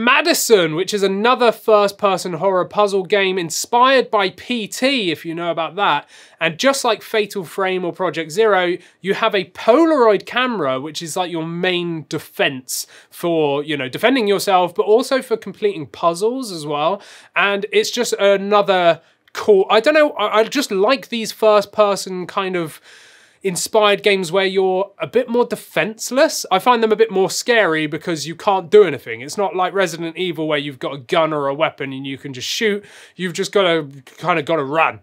Madison, which is another first-person horror puzzle game inspired by PT, if you know about that. And just like Fatal Frame or Project Zero, you have a Polaroid camera, which is like your main defense for, you know, defending yourself, but also for completing puzzles as well. And it's just another cool... I don't know, I just like these first-person kind of inspired games where you're a bit more defenseless. I find them a bit more scary because you can't do anything. It's not like Resident Evil where you've got a gun or a weapon and you can just shoot. You've just got to kind of run.